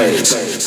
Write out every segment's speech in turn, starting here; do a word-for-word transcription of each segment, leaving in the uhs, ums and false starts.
space.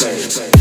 Space.